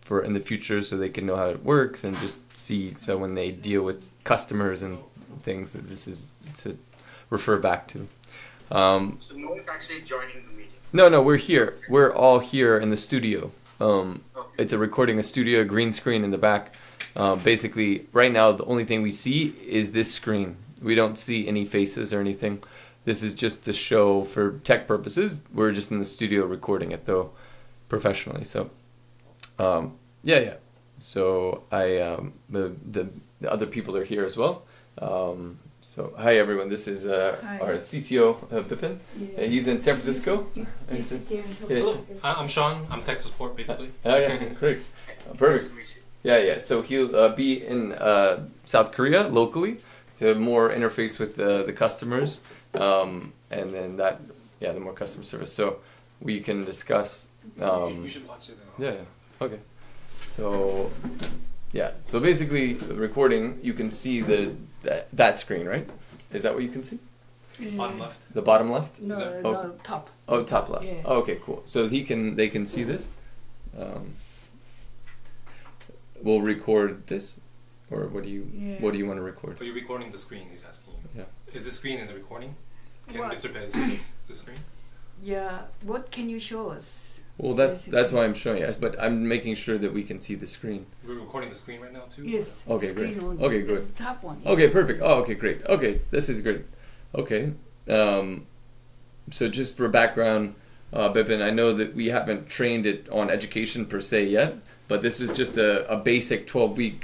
for in the future, so they can know how it works and just see. So when they deal with customers and things, that this is to refer back to. So no one's actually joining the meeting. No, we're here. We're all here in the studio. It's a recording, a studio, a green screen in the back. Basically, right now, the only thing we see is this screen. We don't see any faces or anything. This is just to show for tech purposes. We're just in the studio recording it, though, professionally. So, So I the other people are here as well. So hi everyone. This is our CTO Pippin. Yeah. He's in San Francisco. I'm Sean. I'm tech support basically. Great. Perfect. Yeah. So he'll be in South Korea locally to more interface with the customers, and then that the more customer service. So we can discuss. You should watch it. Okay. So so basically recording. You can see that screen, right? Is that what you can see? Bottom left. The bottom left? No, top. Oh, top left. Yeah. Oh, okay, cool. So they can see this. We'll record this, or what do you want to record? Are you recording the screen? He's asking you. Yeah. Is the screen in the recording? Can Mr. Bez see the screen? Yeah. What can you show us? Well, that's why I'm showing you, but I'm making sure that we can see the screen. We're recording the screen right now too. Yes. Okay, great. Okay, good. The top one. Yes. Okay, perfect. Oh, okay, great. Okay, this is great. Okay. So just for background, Bipin, I know that we haven't trained it on education per se yet, but this is just a basic 12-week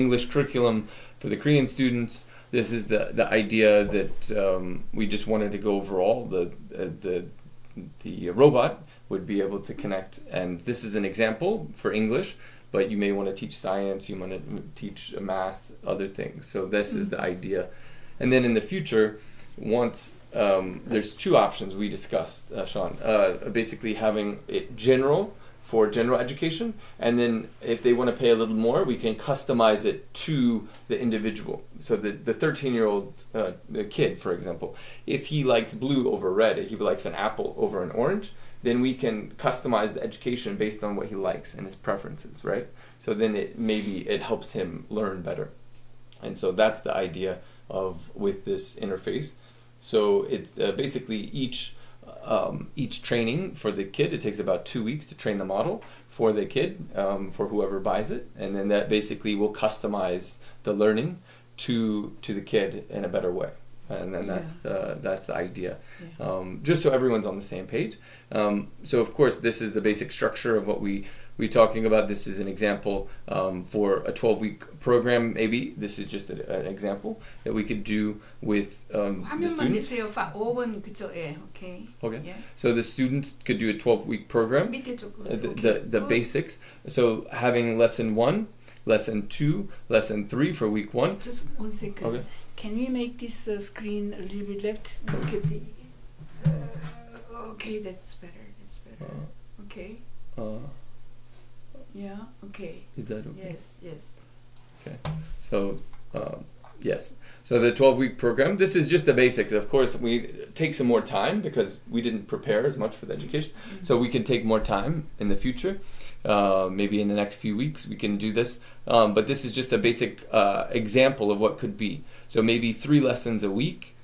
English curriculum for the Korean students. This is the idea that we just wanted to go over all the robot would be able to connect, and this is an example for English, but you may want to teach science, you want to teach math, other things. So this is the idea. And then in the future, once there's two options we discussed, Sean, basically having it general for general education, and then if they want to pay a little more, we can customize it to the individual. So the 13-year-old kid, for example, if he likes blue over red, if he likes an apple over an orange, then we can customize the education based on what he likes and his preferences, right? So then maybe it helps him learn better. And so that's the idea with this interface. So it's basically each training for the kid, it takes about 2 weeks to train the model for the kid, for whoever buys it. And then that basically will customize the learning to the kid in a better way. And then that's the idea. Yeah. Just so everyone's on the same page. So of course, this is the basic structure of what we're talking about. This is an example for a 12-week program. Maybe this is just an example that we could do with the students. Okay. Yeah. So the students could do a 12-week program. The basics. So having lesson 1, lesson 2, lesson 3 for week 1. Just 1 second. Okay. Can we make this screen a little bit left? Look at the. Okay, that's better. That's better. Okay. Yeah. Okay. Is that okay? Yes. Yes. Okay. So, yes. So the 12-week program. This is just the basics. Of course, we take some more time because we didn't prepare as much for the education. Mm-hmm. So we can take more time in the future. Maybe in the next few weeks we can do this. But this is just a basic example of what could be. So maybe 3 lessons a week.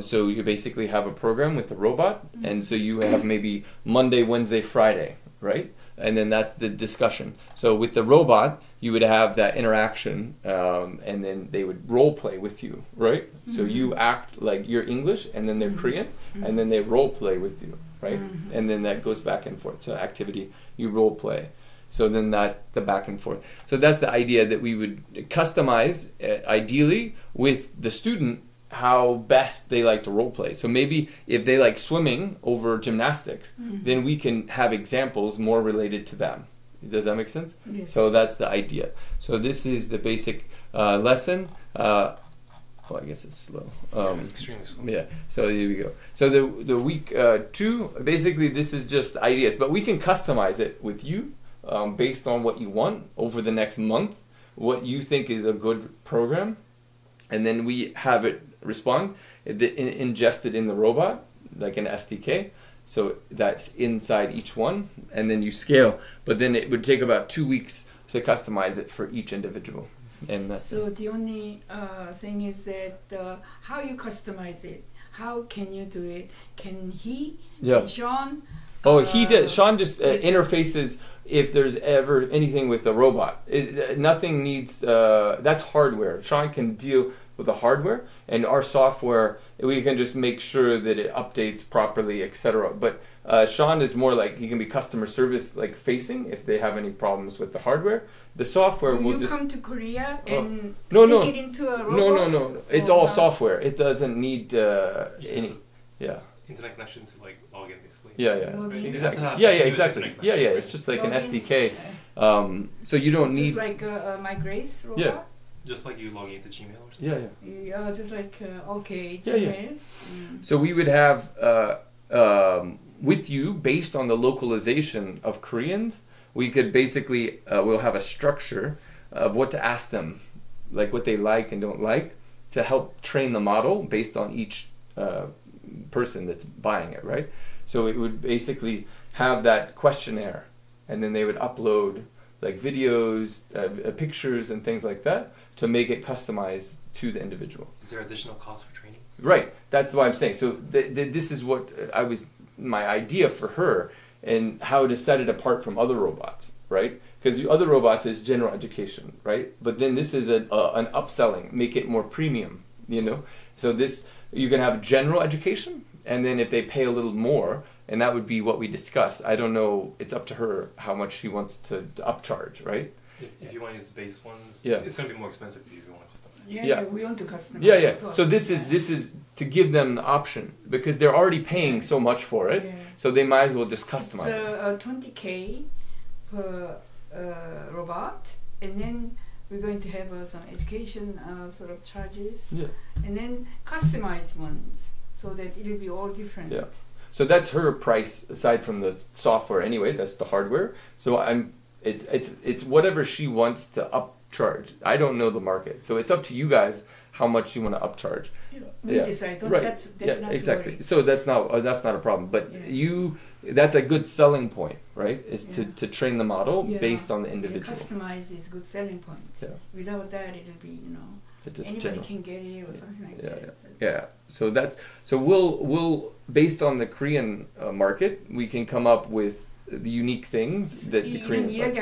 So you basically have a program with the robot. Mm-hmm. And so you have maybe Monday, Wednesday, Friday, right? And then that's the discussion. So with the robot, you would have that interaction, and then they would role play with you, right? Mm-hmm. So you act like you're English, and then they're Korean, and then they role play with you, right? Mm-hmm. And then that goes back and forth. So activity, you role play. So then the back and forth. So that's the idea that we would customize, ideally, with the student how best they like to role play. So maybe if they like swimming over gymnastics, then we can have examples more related to them. Does that make sense? Yes. So that's the idea. So this is the basic lesson. Well, I guess it's slow. It's extremely slow. Yeah. So here we go. So the week 2, basically this is just ideas, but we can customize it with you. Based on what you want over the next month, what you think is a good program, and then we have it respond, ingest it in the robot, like an SDK, So that's inside each one, and then you scale. But then it would take about 2 weeks to customize it for each individual. And so the only thing is that how you customize it, how can you do it? Can he, yeah. Sean? Oh, he does. Sean just interfaces if there's ever anything with the robot. Nothing needs, that's hardware. Sean can deal with the hardware, and our software, we can just make sure that it updates properly, etc. But Sean is more like, he can be customer service like facing if they have any problems with the hardware. The software will just... Do you come to Korea and stick it into a robot? No. It's all software. It doesn't need any... Yeah. Internet connection to like login basically. Yeah, exactly. It's just like an SDK. So you don't need... Just like my Grace robot? Yeah. Just like you logging into Gmail or something? Yeah. Just like, okay, Gmail. So we would have... with you, based on the localization of Koreans, we could basically, we'll have a structure of what to ask them, like what they like and don't like, to help train the model based on each person that's buying it, right? So it would basically have that questionnaire, and then they would upload like videos, pictures and things like that to make it customized to the individual. Is there additional cost for training? Right, that's what I'm saying. So this is what I was... my idea for her, and how to set it apart from other robots, right? Because the other robots is general education, right? But then this is an upselling, make it more premium, you know? So this, you can have general education, and then if they pay a little more, and that would be what we discuss. I don't know, it's up to her how much she wants to upcharge, right? If you want to use the base ones, it's going to be more expensive if you want to customize. We want to customize. So this is to give them the option, because they're already paying so much for it, so they might as well just customize it. So 20K per robot, and then we're going to have some education sort of charges, and then customized ones, so that it will be all different. So that's her price, aside from the software anyway, that's the hardware. So it's whatever she wants to upcharge. I don't know the market, so it's up to you guys how much you want to upcharge. We decide. Right. That's not exactly. Worry. So that's not a problem. But that's a good selling point, right? Is to train the model based on the individual. Customized is good selling point. Without that, it'll be anybody can get it or something like that. So we'll based on the Korean market, we can come up with the unique things that the Koreans like.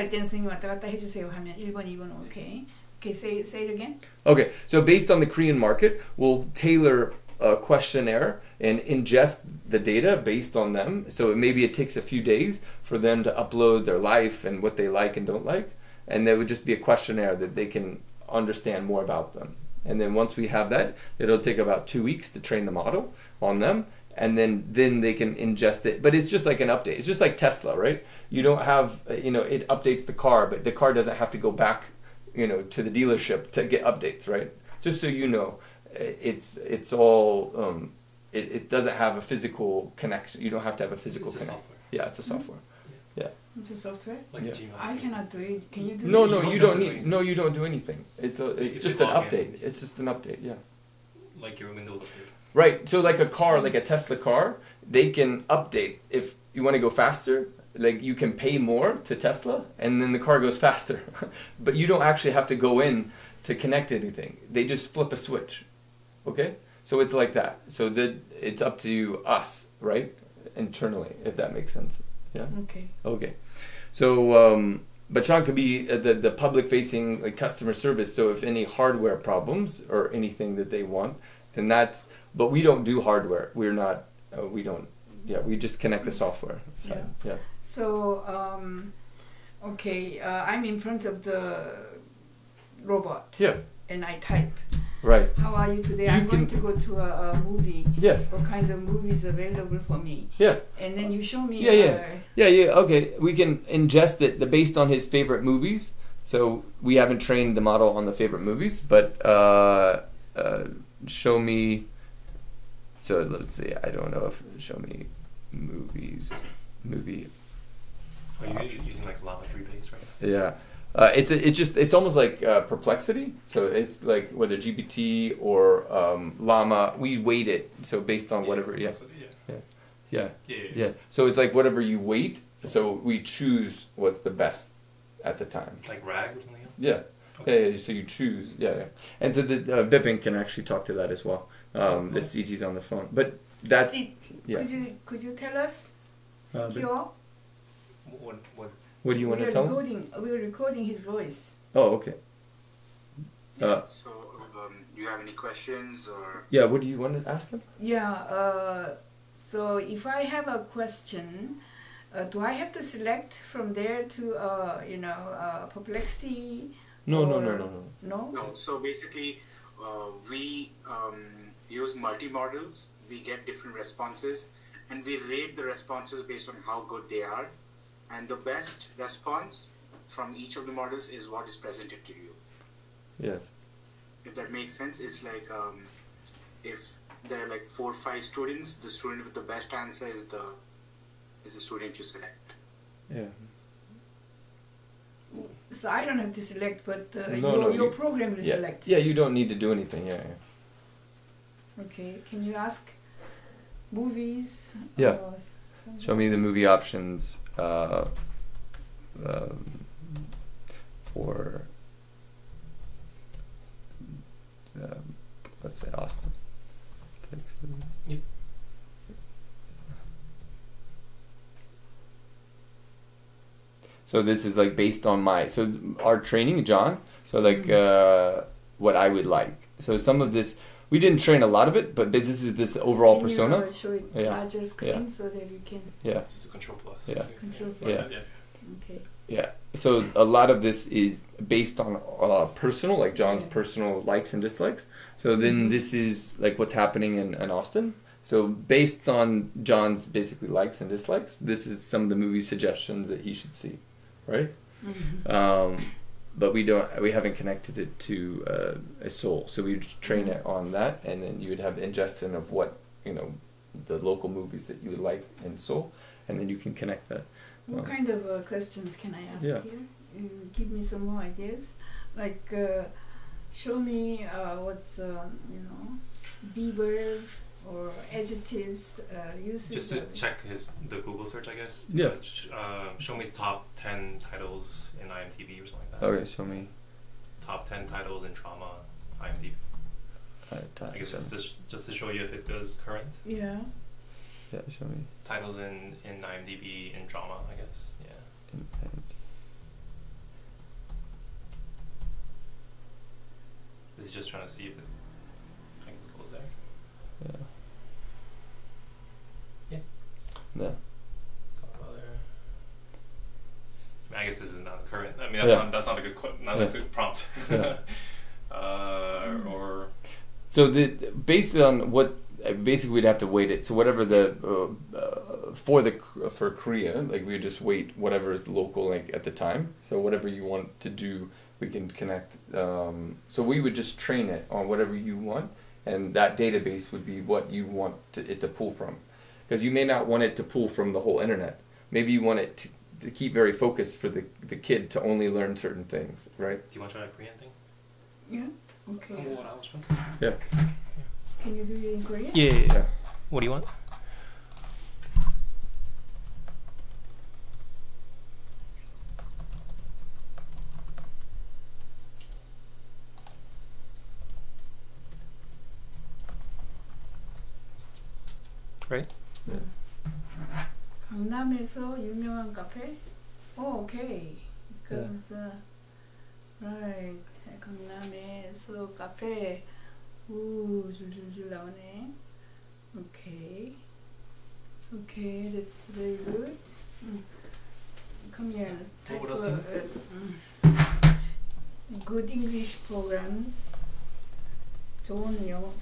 Okay, say it again. Okay, so based on the Korean market, we'll tailor a questionnaire and ingest the data based on them. So maybe it takes a few days for them to upload their life and what they like and don't like. And there would just be a questionnaire that they can understand more about them. And then once we have that, it'll take about 2 weeks to train the model on them. And then they can ingest it. But it's just like an update. It's just like Tesla, right? You don't have, it updates the car, but the car doesn't have to go back, to the dealership to get updates, right? Just so you know, it's all, it doesn't have a physical connection. You don't have to have a physical connection. It's a software. It's a software? Like Gmail. I cannot do it. Can you do it? No, you don't need, you don't do anything. It's just an update. It's just an update, Like your Windows update. Right, so like a car, like a Tesla car, they can update. If you want to go faster, like you can pay more to Tesla, and then the car goes faster. But you don't actually have to go in to connect anything. They just flip a switch, okay? So it's like that. So it's up to us, right? Internally, if that makes sense. Yeah? Okay. So, but Sean could be the public-facing like, customer service, so if any hardware problems or anything that they want, then that's... But we don't do hardware. We're not, we just connect the software. So, I'm in front of the robot. And I type. Right. How are you today? I'm going to go to a movie. Yes. What kind of movie is available for me? Yeah. And then you show me. Okay. We can ingest it based on his favorite movies. So we haven't trained the model on the favorite movies, but show me. So let's see, I don't know if show me movies, movie. Are you using like Llama 3 base right now? It's almost like Perplexity. So it's like whether GPT or Llama, we weight it. So based on whatever. Yeah. Yeah. Yeah. So it's like whatever you weight. So we choose what's the best at the time. Like RAG or something else? Yeah. Okay. Yeah, so you choose. Yeah. Yeah. And so the Bipin can actually talk to that as well. The CT's on the phone. But that's... Yeah. Could you tell us secure? What do you want to tell him? We're recording his voice. Oh, okay. So do you have any questions or... Yeah, what do you want to ask him? Yeah, so if I have a question, do I have to select from there to, you know, Perplexity? No, no, no, no, no. No? No, so basically we use multi-models, we get different responses, and we rate the responses based on how good they are. And the best response from each of the models is what is presented to you. Yes. If that makes sense, it's like if there are like 4 or 5 students, the student with the best answer is the student you select. Yeah. So I don't have to select, but your program will select. Yeah, you don't need to do anything. Yeah. Yeah. Okay. Can you ask movies? Yeah. Show me the movie options for. Let's say Austin, Texas. Yep. So this is like based on my, so our training, John, so like what I would like. So some of this, we didn't train a lot of it, but this is this overall persona. Can you show it larger screen so that you can? Yeah. Just a Control+. Yeah. Control+. Yeah. Yeah. Okay. Yeah, so a lot of this is based on personal, like John's personal likes and dislikes. So then this is like what's happening in Austin. So based on John's basically likes and dislikes, this is some of the movie suggestions that he should see, right? Mm-hmm. But we haven't connected it to a soul. So we train it on that, and then you would have the ingestion of what, you know, the local movies that you would like in soul, and then you can connect that. What kind of questions can I ask here? Give me some more ideas. Like, show me what's, you know, B-verb or adjectives usage. Just to check the Google search, I guess. Yeah. Show me the top 10 titles in IMDb or something like that. Okay, show me. Top 10 titles in drama, IMDb. I guess it's just to show you if it goes current. Yeah. Yeah, show me. Titles in IMDb in drama, I guess. Yeah. This is just trying to see if it, I guess, goes there. Yeah. Yeah. No. I guess this is not current. I mean, that's not a good a good prompt. Yeah. So based on what. Basically, we'd have to weight it. So whatever the for Korea, like we just weight whatever is local, like at the time. So whatever you want to do, we can connect. So we would just train it on whatever you want, and that database would be what you want it to pull from, because you may not want it to pull from the whole internet. Maybe you want it to keep very focused for the kid to only learn certain things, right? Do you want to try a Korean thing? Yeah. Okay. Yeah. Can you do it in Korean? Yeah, yeah, yeah. What do you want? Right? Yeah. 강남에서 유명한 카페? Oh, okay. Because, right. 강남에서 카페. Ooh, 줄줄줄 나오네. Okay. Okay, that's very good. Come here. Type good English programs. 좋은 영어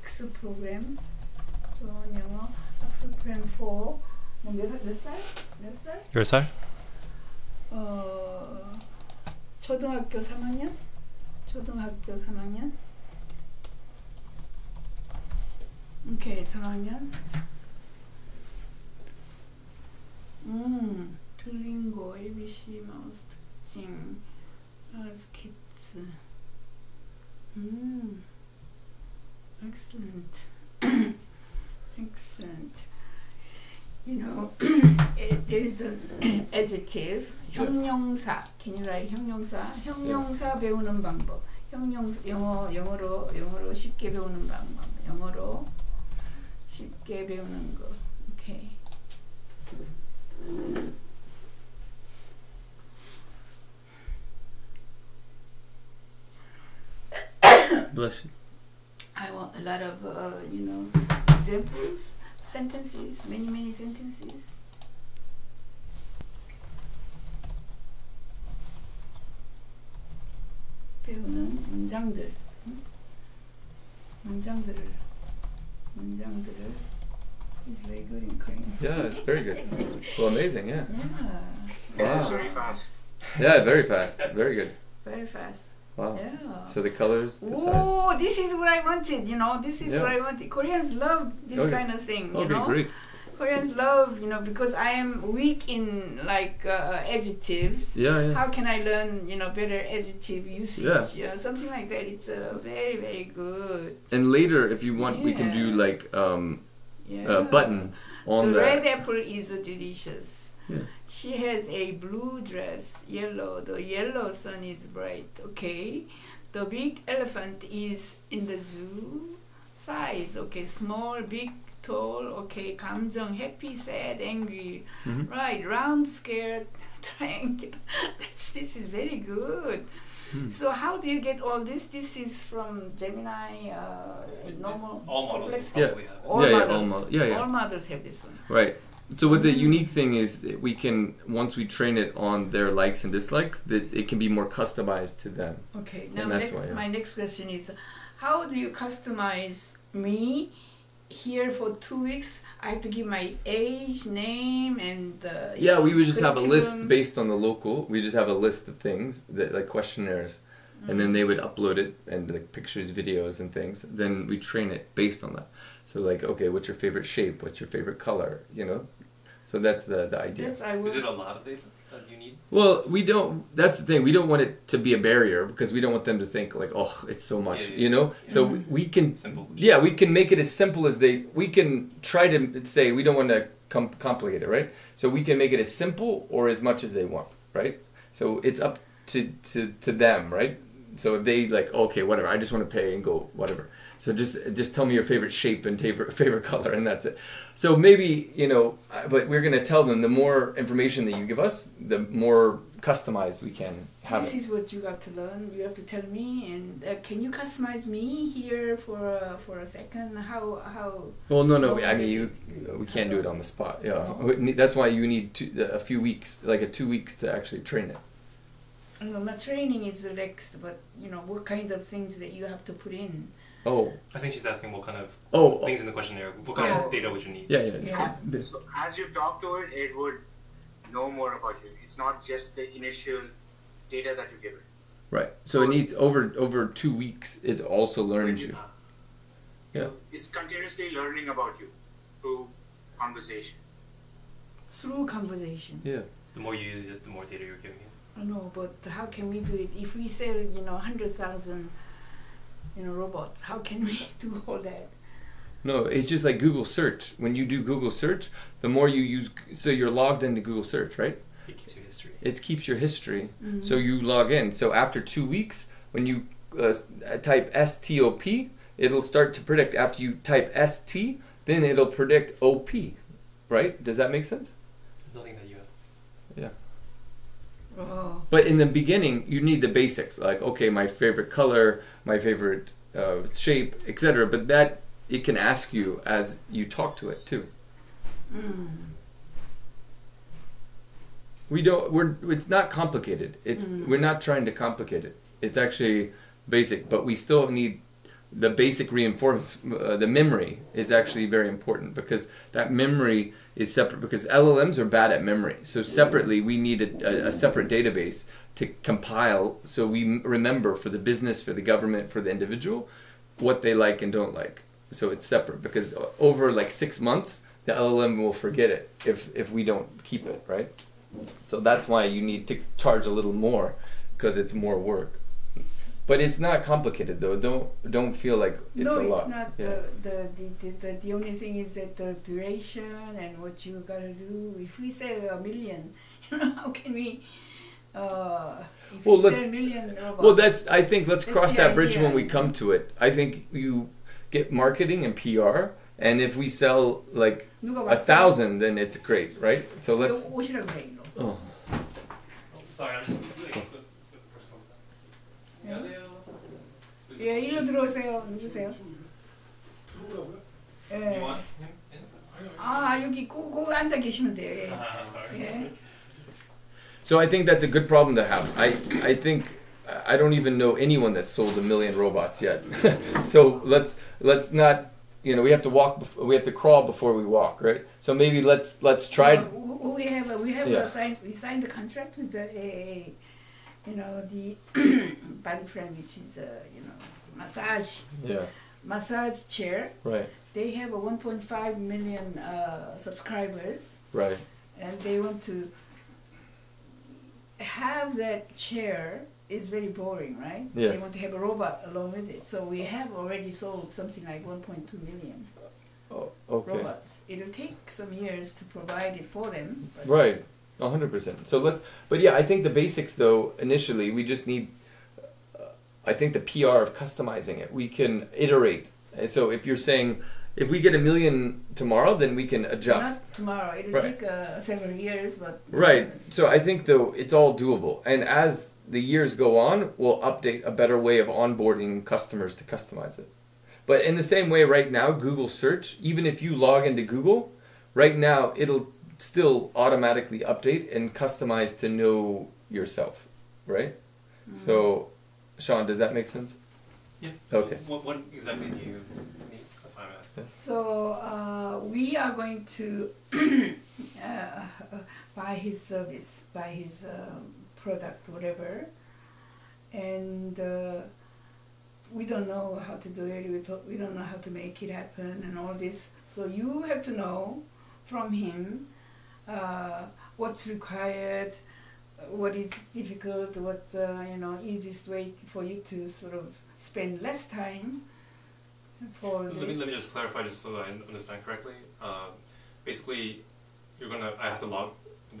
학습 프로그램. 좋은 영어 학습 프로그램 for 몇 살? 몇 살? 몇 살? 초등학교 3학년? 초등학교 3학년. 오케이, 3학년. 툴링고 ABC 마우스 특징. 스키츠. Excellent. Excellent. You know, there is an adjective, 형용사. Can you write 형용사? 형용사 배우는 방법. 형용사 영어로 쉽게 배우는 방법. 영어로 쉽게 배우는 거. Okay. Bless you. I want a lot of, you know, examples, sentences, many sentences. 배우는 문장들, 응? 문장들을 is very good in Korean. Yeah, it's very good. It's, well, amazing, yeah. Yeah. Wow. Very fast. Yeah, very fast. Very good. Very fast. Wow. Yeah. So the colors decide. Oh, this is what I wanted, you know. This is what I wanted. Koreans love this kind of thing, you know. Great. Koreans love, you know, because I am weak in like adjectives. Yeah, yeah. How can I learn, you know, better adjective usage? Yeah. Something like that. It's very good. And later, if you want, we can do like buttons on the red apple is delicious. Yeah. She has a blue dress, yellow. The yellow sun is bright. Okay. The big elephant is in the zoo. Size. Okay. Small, big, tall. Okay. 감정, happy, sad, angry. Mm-hmm. Right. Round, scared, triangle. This is very good. Mm. So how do you get all this? This is from Gemini, normal. All models. Yeah. All models have this one. Right. So what the unique thing is, that we can, once we train it on their likes and dislikes, that it can be more customized to them. Okay. Now my next question is, how do you customize me here for 2 weeks? I have to give my age, name, and yeah, we would just have a list based on the local. We just have a list of things, that, like questionnaires, and then they would upload it, and like pictures, videos, and things. Then we train it based on that. So like, okay, what's your favorite shape? What's your favorite color? You know? So that's the idea. Is it a lot of data that you need? Well, we don't, that's the thing. We don't want it to be a barrier because we don't want them to think like, oh, it's so much, you know? Yeah. So we can, we can make it as simple as we can try to say, we don't want to complicate it, right? So we can make it as simple or as much as they want, right? So it's up to them, right? So if they like, okay, whatever, I just want to pay and go, whatever. So just tell me your favorite shape and favorite color, and that's it. So maybe, you know, but we're going to tell them the more information that you give us, the more customized we can have. This is what you got to learn. You have to tell me, and can you customize me here for a second? How? Well, no. I mean, we can't do it on the spot. Yeah, that's why you need a few weeks, like 2 weeks, to actually train it. No, my training is relaxed, but you know what kind of things that you have to put in. Oh, I think she's asking what kind of things in the questionnaire. What kind of data would you need? Yeah. So as you talk to it, it would know more about you. It's not just the initial data that you give it. Right. So it needs over 2 weeks. It also learns you. Yeah. It's continuously learning about you through conversation. Through conversation. Yeah. The more you use it, the more data you're giving it. I know, but how can we do it if we sell, you know, 100,000? You know, robots. How can we do all that? No, it's just like Google search. When you do Google search, the more you use, so you're logged into Google search, right? It keeps your history. It keeps your history. Mm-hmm. So you log in. So after 2 weeks, when you type STOP, it'll start to predict. After you type ST, then it'll predict OP, right? Does that make sense? There's nothing that you have. Yeah. Oh. But in the beginning, you need the basics, like, okay, my favorite color, my favorite shape, etc. But that, it can ask you as you talk to it, too. Mm. It's not complicated. We're not trying to complicate it. It's actually basic, but we still need the basic reinforcement. The memory is actually very important because that memory is separate, because LLMs are bad at memory. So separately, we need a separate database to compile, so we remember for the business, for the government, for the individual, what they like and don't like. So it's separate, because over like 6 months, the LLM will forget it if we don't keep it, right? So that's why you need to charge a little more, because it's more work. But it's not complicated though. Don't feel like it's a lot. No, it's not. Yeah. The only thing is that the duration and what you gotta do. If we say a million, how can we? If well, we say a million robots, well, that's. I think let's cross that bridge when we come to it. I think you get marketing and PR, and if we sell like 1,000, then it's great, right? So let's. Oh. Sorry, I'm just. 예, 일로 들어오세요. 누구세요? 들어오라고요? 예. 아, 여기 꼭 앉아 계시면 돼요. 예. So I think that's a good problem to have. I think I don't even know anyone that sold 1 million robots yet. So let's not, you know, we have to walk before, we have to crawl before we walk, right? So maybe let's try. No, we signed the contract with the AA. You know, the body frame, which is you know, massage chair. Right. They have a 1.5 million subscribers. Right. And they want to have that chair. It's very boring, right? Yes. They want to have a robot along with it. So we have already sold something like 1.2 million. Oh, okay. Robots. It'll take some years to provide it for them. But right. 100%. So but yeah, I think the basics though, initially, we just need, I think the PR of customizing it. We can iterate. So if you're saying, if we get 1 million tomorrow, then we can adjust. Not tomorrow, it'll take several years, but. Right, so I think though, it's all doable. And as the years go on, we'll update a better way of onboarding customers to customize it. But in the same way right now, Google search, even if you log into Google, right now it'll still automatically update and customize to know yourself, right? Mm. So, Sean, does that make sense? Yeah. Okay. What exactly do you need? That's what I'm asking. So, we are going to buy his service, buy his product, whatever. And we don't know how to do it. We don't know how to make it happen and all this. So you have to know from him what's required, what is difficult, what's you know, easiest way for you to sort of spend less time for this. Let me just clarify, just so that I understand correctly. Basically, I have to log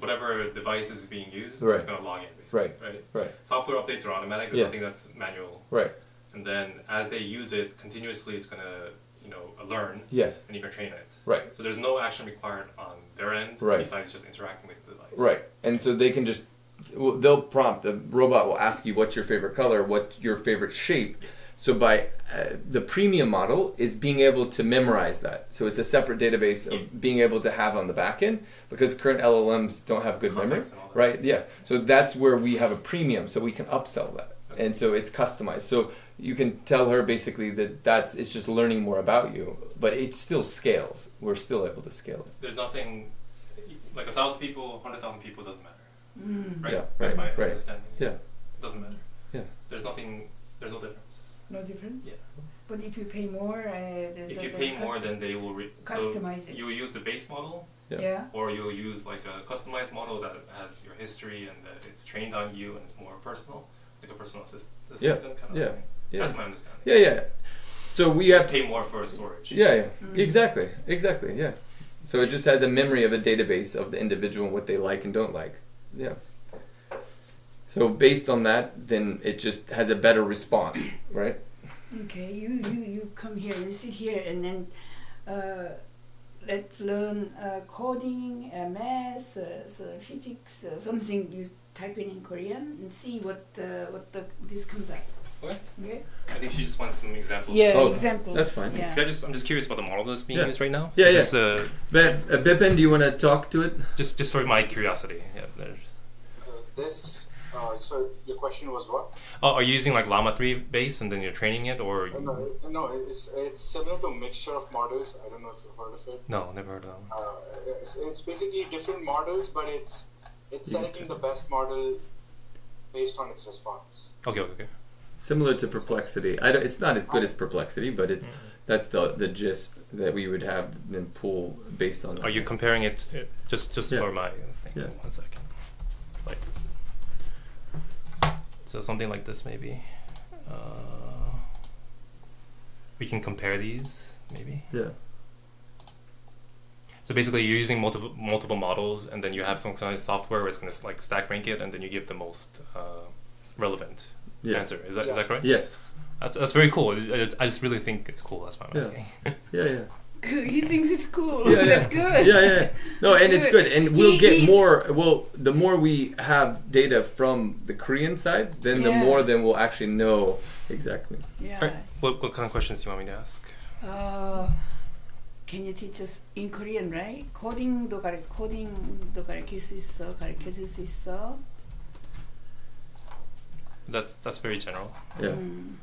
whatever device is being used. Right. It's going to log in. Basically, right. Software updates are automatic. There's nothing that's manual. Right. And then as they use it continuously, it's going to, you know, learn. Yes. And you can train it. Right. So there's no action required on their end, right, besides just interacting with the device. Right. And so they can just, they'll prompt, the robot will ask you what's your favorite color, what's your favorite shape. So by, the premium model is being able to memorize that. So it's a separate database of being able to have on the back end, because current LLMs don't have good memory. Right, yes. So that's where we have a premium, so we can upsell that. Okay. And so it's customized. So you can tell her basically that it's just learning more about you, but it still scales. We're still able to scale it. There's nothing, like 1,000 people, 100,000 people, doesn't matter. Mm. Right? Yeah, that's my understanding. Yeah. It doesn't matter. Yeah. There's nothing, there's no difference. No difference? Yeah. But if you pay more, if you pay more, then they will customize it. You will use the base model, or you'll use like a customized model that has your history and that it's trained on you and it's more personal, like a personal assistant kind of thing. Yeah. That's my understanding. Yeah. So we have to pay more for storage. Yeah. Mm. Exactly. Yeah. So it just has a memory of a database of the individual and what they like and don't like. Yeah. So based on that, then it just has a better response, right? Okay. You come here. You sit here, and then let's learn coding, math, physics, something. You type in Korean and see what this comes out. Okay. I think she just wants some examples. Yeah, examples. That's fine. Yeah. I'm just curious about the model that's being used right now. Yeah. Just, Bipin, do you want to talk to it? Just for my curiosity. Yeah. So your question was what? Oh, are you using like Llama 3 base and then you're training it, or? No, it's similar to a mixture of models. I don't know if you've heard of it. No, never heard of them. It's basically different models, but it's selecting the best model based on its response. Okay. Similar to Perplexity. It's not as good as Perplexity, but it's that's the gist that we would have then pull based on. Are you comparing it just for my thing? Yeah. 1 second. Like, so something like this maybe. We can compare these, maybe. Yeah. So basically, you're using multiple models, and then you have some kind of software where it's going to like stack rank it, and then you give the most relevant answer. Is that correct? Yes. That's very cool. I just really think it's cool. That's why I'm asking. Yeah, yeah. He thinks it's cool. Yeah, that's good. Yeah, yeah. No, and it's good. And we'll get more. Well, the more we have data from the Korean side, then the more then we'll actually know exactly. Yeah. Right. What kind of questions do you want me to ask? Can you teach us in Korean, right? Coding도 가르칠 수 있어. 가르쳐 줄 수 있어. That's very general. Yeah. Mm.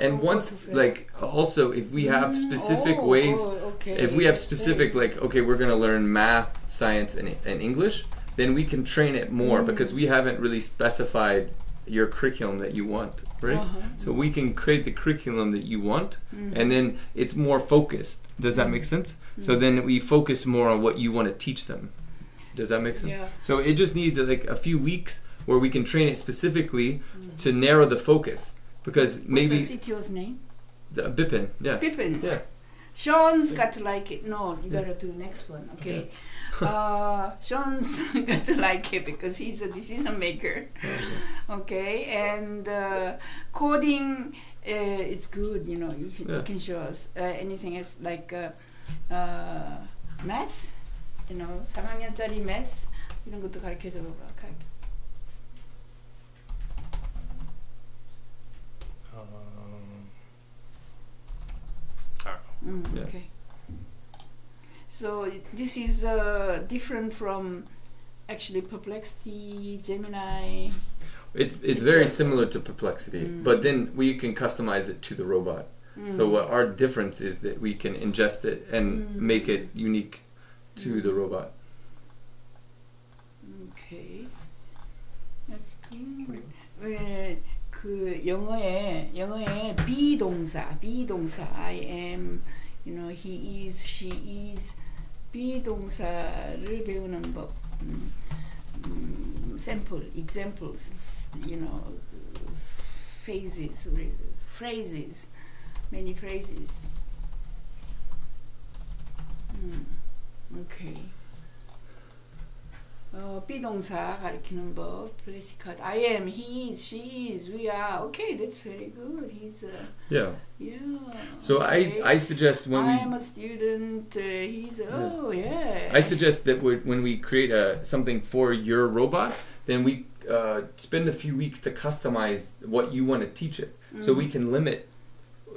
And once, like, also, if we have specific ways, if we have specific, like, okay, we're going to learn math, science, and English, then we can train it more because we haven't really specified your curriculum that you want, right? So we can create the curriculum that you want, and then it's more focused. Does that make sense? So then we focus more on what you want to teach them. Does that make sense? Yeah. So it just needs, like, a few weeks where we can train it specifically to narrow the focus. Because maybe... What's the CTO's name? Bipin, yeah. Bipin. Yeah. Sean's got to like it. No, you gotta do next one, okay? Yeah. Sean's got to like it because he's a decision maker. Okay, and coding, it's good, you know, you can show us anything else, like math, you know, 3학년짜리 math, 이런 것도 가르쳐줘 봐. Okay. So this is different from actually Perplexity, Gemini. It's very similar to Perplexity, but then we can customize it to the robot. So what our difference is that we can ingest it and make it unique to the robot. Okay, that's good. 그 영어에 be 동사 I am, you know, he is, she is, be 동사를 배우는 법, sample, examples, you know, phrases, many phrases. Okay. 비동사 가르치는 법, 플래시카드. I am, he is, she is, we are. Okay, that's very good. He's a yeah. So okay. I suggest when I'm a student. He's I suggest that when we create something for your robot, then we spend a few weeks to customize what you want to teach it, so we can limit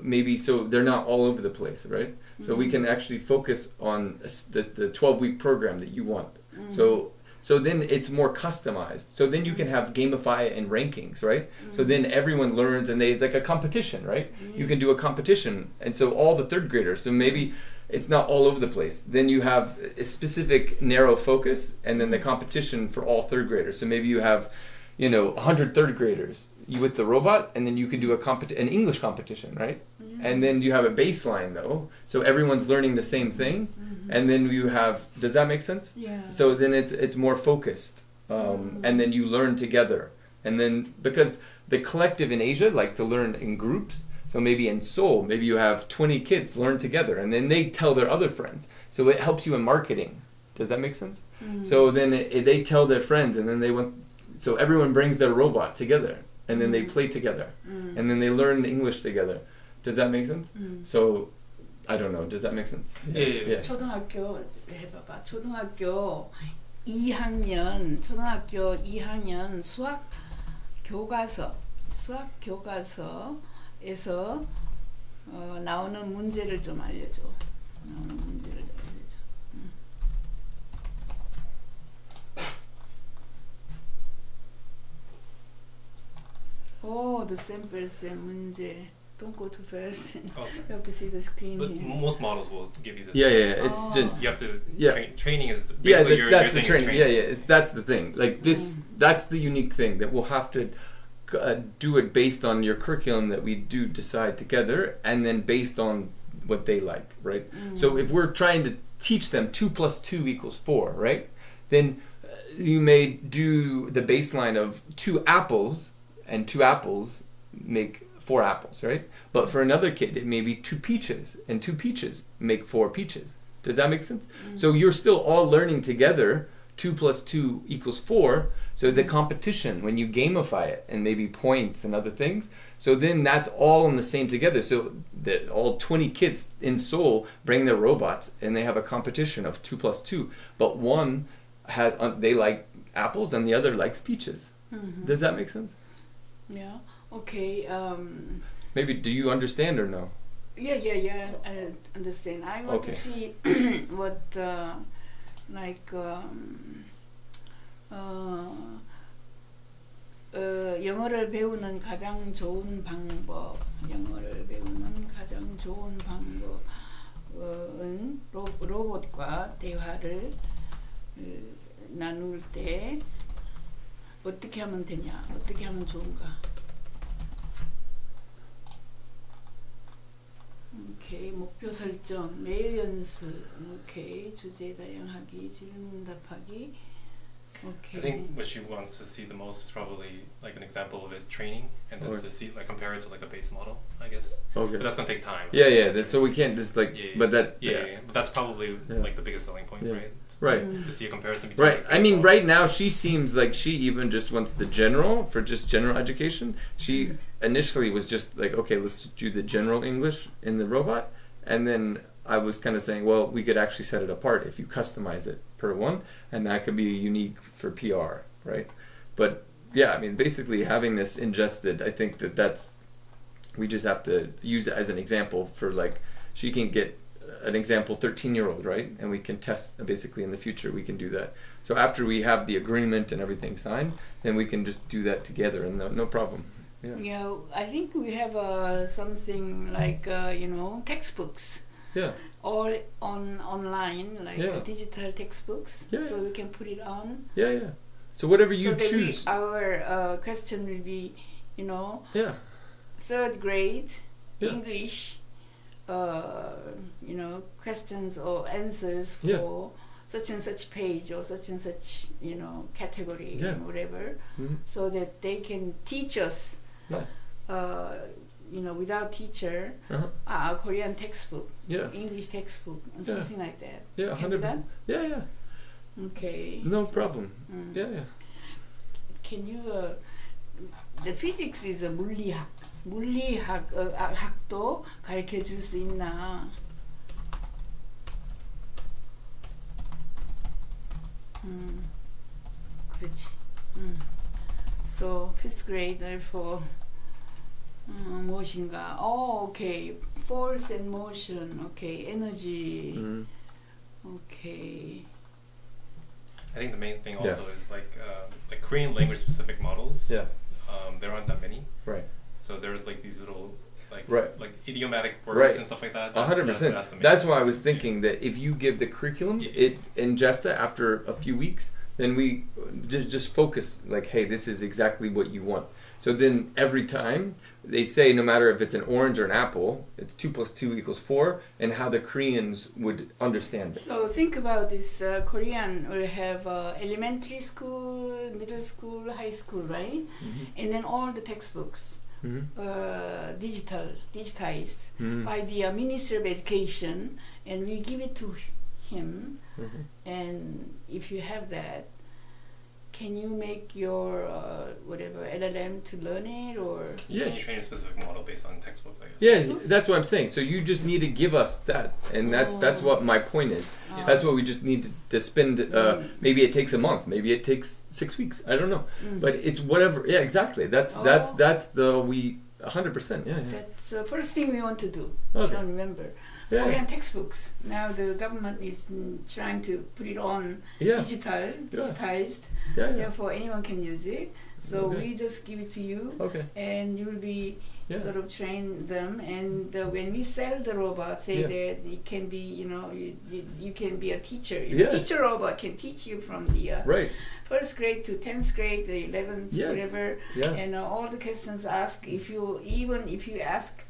maybe so they're not all over the place, right? So we can actually focus on the 12-week program that you want. So then it's more customized. So then you can have gamify and rankings, right? So then everyone learns and it's like a competition, right? You can do a competition. And so all the third graders, so maybe it's not all over the place. Then you have a specific narrow focus and then the competition for all third graders. So maybe you have, you know, 100 third graders with the robot and then you can do an English competition, right? And then you have a baseline though. So everyone's learning the same thing. And then you have, does that make sense? Yeah. So then it's more focused. And then you learn together. And then, because the collective in Asia like to learn in groups. So maybe in Seoul, maybe you have 20 kids learn together and then they tell their other friends. So it helps you in marketing. Does that make sense? So then they tell their friends and then so everyone brings their robot together and then they play together. And then they learn English together. Does that make sense? So, I don't know. Does that make sense? Yeah. 초등학교 해봐봐. 초등학교 2학년, 초등학교 2학년 수학 교과서에서 나오는 문제를 좀 알려줘. Oh, the samples and 문제. Don't go too fast. You have to see the screen. But here. Most models will give you this. Yeah. It's you have to. Training is basically your thing. Yeah. That's the thing. Like this, that's the unique thing that we'll have to do it based on your curriculum that we do decide together, and then based on what they like, right? So if we're trying to teach them 2 plus 2 equals 4, right? Then you may do the baseline of 2 apples, and 2 apples make 4 apples, right? But for another kid, it may be 2 peaches, and 2 peaches make 4 peaches. Does that make sense? Mm-hmm. So you're still all learning together. 2 plus 2 equals 4. So the competition, when you gamify it, and maybe points and other things, so then that's all in the same together. So the, all 20 kids in Seoul bring their robots, and they have a competition of 2 plus 2. But one has, they like apples, and the other likes peaches. Mm-hmm. Does that make sense? Yeah. Okay. Maybe, do you understand or no? Yeah. I understand. I want to see what... 영어를 배우는 가장 좋은 방법, 영어를 배우는 가장 좋은 방법은 로봇과 대화를 나눌 때 어떻게 하면 되냐, 어떻게 하면 좋은가. 오케이, 목표 설정, 매일 연습. 오케이, 주제 다양하기, 질문 답하기. Okay. I think what she wants to see the most is probably like an example of it training, and then to see, like, compare it to like a base model, I guess. Okay. But that's gonna take time. Yeah. That's, so we can't just like. Yeah. But that. Yeah. But that's probably like the biggest selling point, right? Right. Mm-hmm. To see a comparison between. Right. I mean, models. Right now she seems like she even just wants the general for just general education. She initially was just like, okay, let's do the general English in the robot, and then I was kind of saying, well, we could actually set it apart if you customize it per one, and that could be unique for PR, right? But yeah, I mean, basically having this ingested, I think that that's, we just have to use it as an example for, like, she can get an example 13-year-old, right? And we can test, basically in the future, we can do that. So after we have the agreement and everything signed, then we can just do that together and no problem. Yeah, yeah, I think we have something like, you know, textbooks. Yeah. Or online, like digital textbooks, so we can put it on. Yeah. So whatever you choose. Our question will be, you know, 3rd grade English, you know, questions or answers for such and such page or such and such, you know, category, and whatever, so that they can teach us. You know, without teacher, Korean textbook, English textbook, and something like that. Yeah, 100%. Yeah. Okay. No problem. Yeah. Can you? The physics is a 물리학 학도 가르쳐 줄 수 있나? 그렇지. So 5th grader for. 무엇인가? Okay. Force and motion. Okay. Energy. Okay. I think the main thing also is like Korean language specific models. Yeah. There aren't that many. Right. So there's like these little like idiomatic words and stuff like that. 100%. That's why I was thinking that if you give the curriculum, it ingests it after a few weeks. Then we just focus like, hey, this is exactly what you want. So then every time they say, no matter if it's an orange or an apple, it's 2 plus 2 equals 4, and how the Koreans would understand it. So think about this. Korean will have elementary school, middle school, high school, right? And then all the textbooks, digitized by the Ministry of Education, and we give it to him. And if you have that, can you make your whatever LLM to learn it, or can you train a specific model based on textbooks? I guess. Yeah, textbooks? That's what I'm saying. So you just need to give us that, and that's what my point is. That's what we just need to spend. Maybe it takes a month, maybe it takes 6 weeks. I don't know, but it's whatever. Yeah, exactly. That's the 100%. Yeah. That's the first thing we want to do. Okay. Sean, remember. Yeah. Korean textbooks. Now the government is trying to put it on digitized. Therefore, anyone can use it. So we just give it to you, and you will be sort of train them. And when we sell the robot, say that it can be, you know, you can be a teacher. A teacher robot can teach you from the 1st grade to 10th grade, the 11th, whatever. And all the questions asked. Even if you ask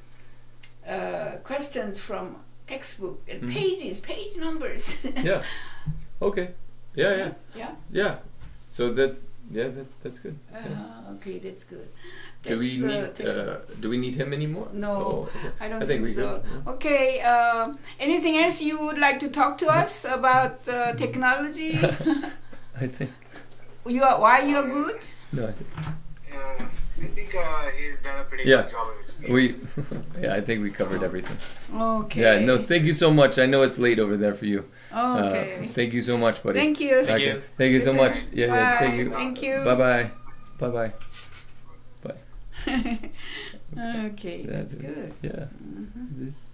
questions from textbook and page numbers. Okay. Yeah. So that, yeah, that's good. Yeah. Okay, that's good. That's do we need him anymore? No, oh, okay. I think so. Yeah. Okay, anything else you would like to talk to us about technology? I think. Why you're good? No, I think. I think he's done a pretty good job of explaining. Yeah, I think we covered everything. Okay. Yeah, no, thank you so much. I know it's late over there for you. Okay. Thank you so much, buddy. Thank you. Thank you. Thank you so much. Yeah, yes, thank you. Thank you. Bye-bye. Bye-bye. Bye. Okay, that's good. Yeah. Mm-hmm. This,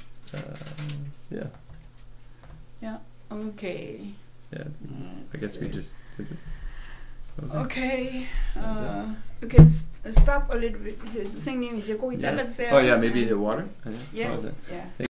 yeah. Yeah, okay. Yeah, I guess we just did this. Okay, you can stop a little bit. 선생님 이제 고기 잘라주세요. Oh yeah, maybe the water. Yeah.